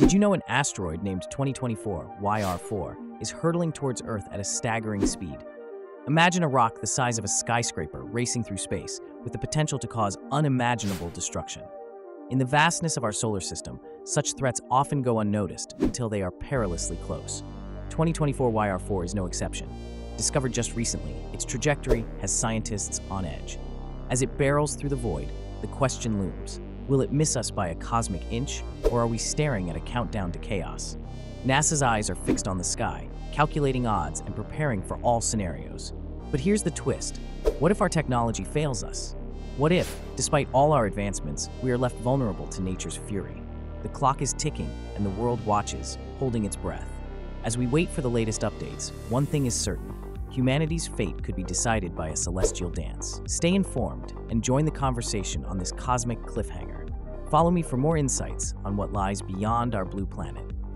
Did you know an asteroid named 2024 YR4 is hurtling towards Earth at a staggering speed? Imagine a rock the size of a skyscraper racing through space with the potential to cause unimaginable destruction. In the vastness of our solar system, such threats often go unnoticed until they are perilously close. 2024 YR4 is no exception. Discovered just recently, its trajectory has scientists on edge. As it barrels through the void, the question looms: will it miss us by a cosmic inch, or are we staring at a countdown to chaos? NASA's eyes are fixed on the sky, calculating odds and preparing for all scenarios. But here's the twist: what if our technology fails us? What if, despite all our advancements, we are left vulnerable to nature's fury? The clock is ticking, and the world watches, holding its breath. As we wait for the latest updates, one thing is certain: humanity's fate could be decided by a celestial dance. Stay informed and join the conversation on this cosmic cliffhanger. Follow me for more insights on what lies beyond our blue planet.